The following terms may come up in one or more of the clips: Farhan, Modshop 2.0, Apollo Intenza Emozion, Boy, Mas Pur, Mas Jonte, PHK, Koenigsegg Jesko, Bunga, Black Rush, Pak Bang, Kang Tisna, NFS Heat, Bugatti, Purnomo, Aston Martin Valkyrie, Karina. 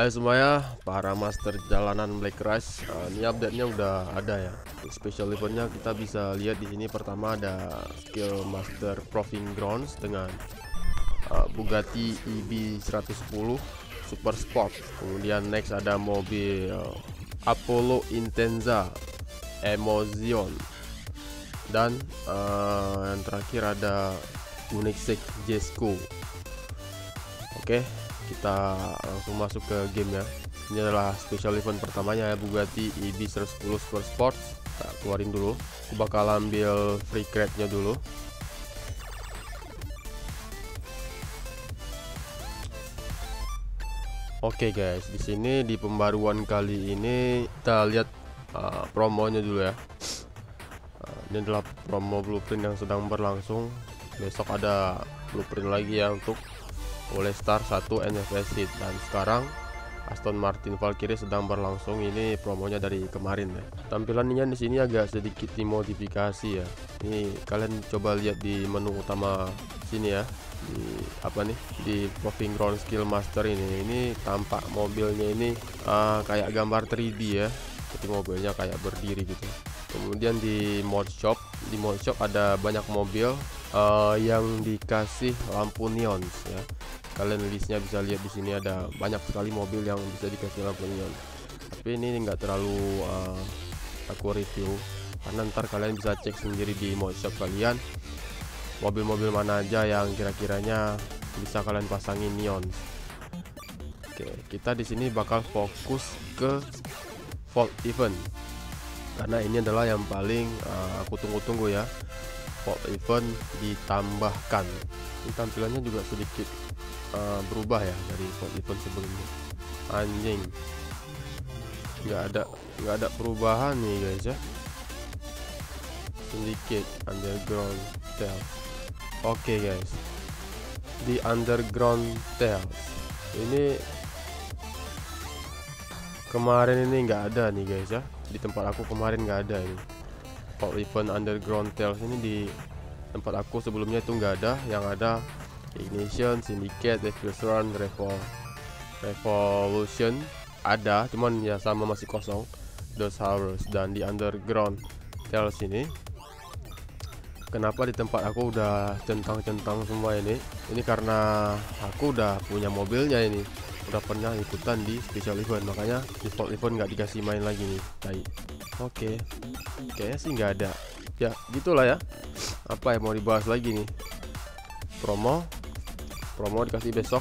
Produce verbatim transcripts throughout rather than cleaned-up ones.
Hai semuanya para master jalanan Black Rush, uh, ini update-nya udah ada ya. Special eventnya kita bisa lihat di sini. Pertama ada skill master proving grounds dengan uh, Bugatti E B seratus sepuluh Super Sport. Kemudian next ada mobil uh, Apollo Intenza Emozion, dan uh, yang terakhir ada Koenigsegg Jesko. Oke, kita langsung masuk ke game ya. Ini adalah special event pertamanya ya, Bugatti E B seratus sepuluh Super Sport. Kita keluarin dulu. Aku bakal ambil free crate-nya dulu. Oke guys, di sini di pembaruan kali ini kita lihat uh, promonya dulu ya. Uh, ini adalah promo blueprint yang sedang berlangsung. Besok ada blueprint lagi ya untuk oleh Star satu N F S Heat, dan sekarang Aston Martin Valkyrie sedang berlangsung. Ini promonya dari kemarin ya. Tampilannya di sini agak sedikit dimodifikasi ya. Ini kalian coba lihat di menu utama sini ya. Di apa nih? Di Proving Ground Skill Master ini. Ini tampak mobilnya ini uh, kayak gambar tiga D ya. Jadi mobilnya kayak berdiri gitu. Kemudian di mod shop, di mod shop ada banyak mobil uh, yang dikasih lampu neon ya. Kalian listnya bisa lihat di sini, ada banyak sekali mobil yang bisa dikasih lampu neon. Tapi ini nggak terlalu uh, aku review, karena ntar kalian bisa cek sendiri di mod shop kalian mobil-mobil mana aja yang kira-kiranya bisa kalian pasangin neon. Oke, kita di sini bakal fokus ke Vault Event karena ini adalah yang paling uh, aku tunggu-tunggu ya. Vault Event ditambahkan, ini tampilannya juga sedikit uh, berubah ya dari Vault Event sebelumnya. Anjing, nggak ada nggak ada perubahan nih guys ya. Sedikit underground tales. Oke okay guys, di underground tales ini kemarin ini nggak ada nih guys ya. Di tempat aku kemarin nggak ada ini. Vault Event Underground Tales ini di tempat aku sebelumnya itu nggak ada. Yang ada Ignition, Syndicate, Revolution, Revolution ada, cuman ya sama masih kosong. Those Hours. Dan di Underground Tales ini, kenapa di tempat aku udah centang-centang semua ini? Ini karena aku udah punya mobilnya ini. Udah pernah ikutan di special event, makanya di Vault Event nggak dikasih main lagi nih. Oke, okay. Kayaknya sih nggak ada ya, gitulah ya. Apa yang mau dibahas lagi nih? Promo, promo dikasih besok.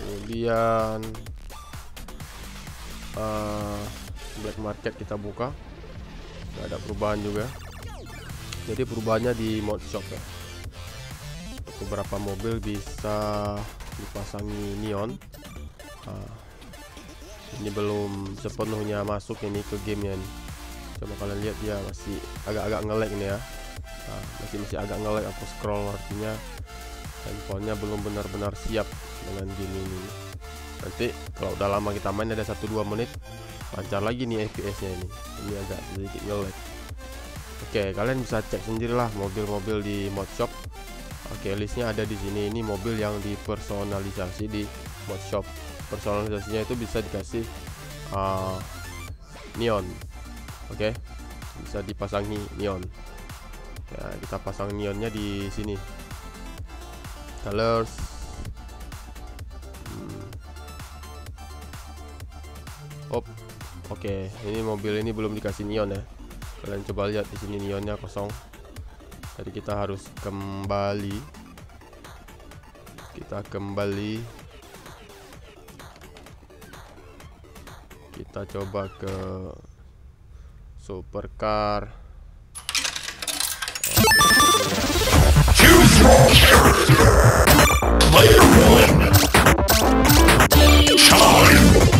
Kemudian uh, black market kita buka, nggak ada perubahan juga. Jadi perubahannya di mod shop ya. Beberapa mobil bisa dipasangi neon. Nah, ini belum sepenuhnya masuk ini ke gamenya nih. Coba kalian lihat dia masih agak-agak nge-lag nih ya. Nah, masih masih agak nge-lag aku scroll, artinya handphonenya belum benar-benar siap dengan game ini. Nanti kalau udah lama kita main, ada satu dua menit lancar lagi nih F P S-nya ini. Ini agak sedikit nge-lag. Oke, kalian bisa cek sendirilah mobil-mobil di mod shop. Oke, listnya ada di sini. Ini mobil yang dipersonalisasi di mod shop. Personalisasinya itu bisa dikasih uh, neon. Oke, okay? Bisa dipasangi neon. Nah, kita pasang neonnya di sini. Colors. Hmm. Oke, okay. Ini mobil ini belum dikasih neon ya. Kalian coba lihat di sini neonnya kosong. Jadi kita harus kembali, kita kembali, kita coba ke supercar. Choose your character. Player one. Shine.